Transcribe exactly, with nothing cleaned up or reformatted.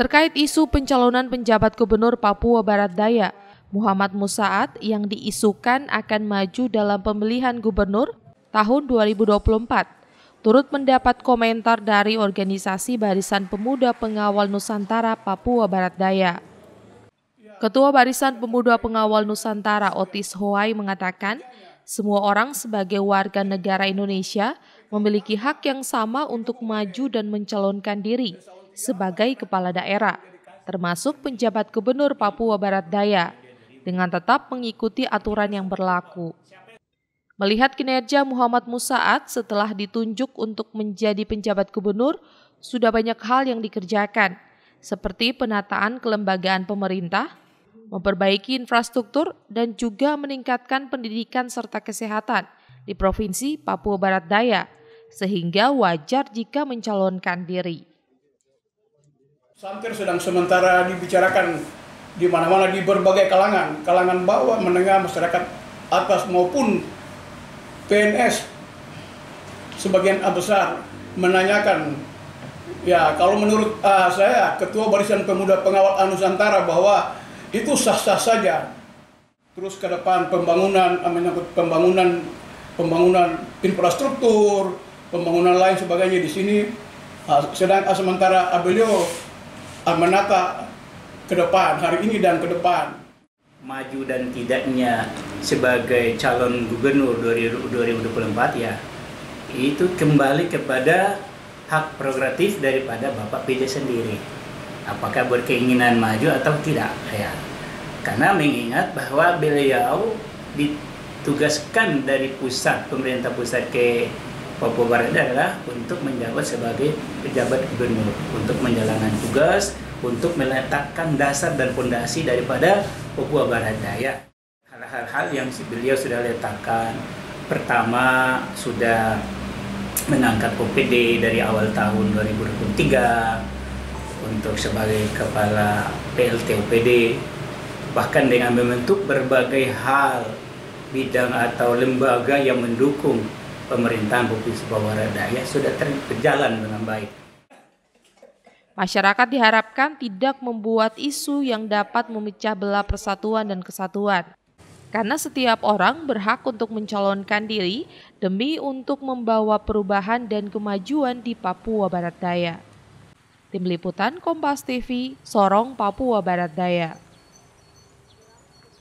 Terkait isu pencalonan penjabat gubernur Papua Barat Daya, Muhammad Musaad yang diisukan akan maju dalam pemilihan gubernur tahun dua ribu dua puluh empat. Turut mendapat komentar dari Organisasi Barisan Pemuda Pengawal Nusantara Papua Barat Daya. Ketua Barisan Pemuda Pengawal Nusantara Ottis Howay mengatakan, semua orang sebagai warga negara Indonesia memiliki hak yang sama untuk maju dan mencalonkan diri sebagai kepala daerah, termasuk penjabat gubernur Papua Barat Daya, dengan tetap mengikuti aturan yang berlaku. Melihat kinerja Muhammad Musaad setelah ditunjuk untuk menjadi penjabat gubernur, sudah banyak hal yang dikerjakan, seperti penataan kelembagaan pemerintah, memperbaiki infrastruktur, dan juga meningkatkan pendidikan serta kesehatan di Provinsi Papua Barat Daya, sehingga wajar jika mencalonkan diri. Hampir sedang sementara dibicarakan di mana-mana di berbagai kalangan, kalangan bawah, menengah, masyarakat atas maupun P N S sebagian besar menanyakan, ya kalau menurut uh, saya Ketua Barisan Pemuda Pengawal Nusantara bahwa itu sah-sah saja. Terus ke depan pembangunan, menyangkut pembangunan, pembangunan infrastruktur, pembangunan lain sebagainya di sini, uh, sedang uh, sementara beliau uh, menata ke depan hari ini dan ke depan. Maju dan tidaknya sebagai calon gubernur dua ribu dua puluh empat ya itu kembali kepada hak prerogatif daripada Bapak P J sendiri, apakah berkeinginan maju atau tidak ya, karena mengingat bahwa beliau ditugaskan dari pusat pemerintah pusat ke Papua Barat adalah untuk menjabat sebagai pejabat gubernur, untuk menjalankan tugas, untuk meletakkan dasar dan fondasi daripada Papua Barat Daya. Hal-hal yang beliau sudah letakkan, pertama sudah mengangkat O P D dari awal tahun dua ribu dua puluh tiga untuk sebagai kepala P L T O P D, bahkan dengan membentuk berbagai hal bidang atau lembaga yang mendukung pemerintahan Provinsi Papua Barat Daya sudah berjalan dengan baik. Masyarakat diharapkan tidak membuat isu yang dapat memecah belah persatuan dan kesatuan. Karena setiap orang berhak untuk mencalonkan diri demi untuk membawa perubahan dan kemajuan di Papua Barat Daya. Tim Liputan Kompas T V, Sorong, Papua Barat Daya.